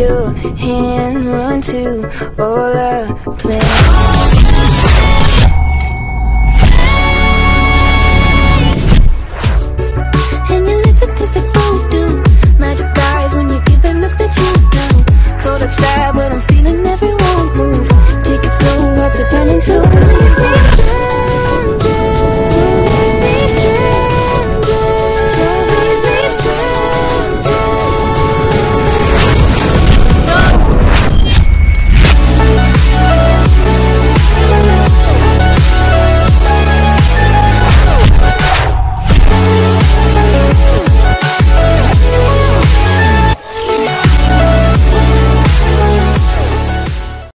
you and run to all I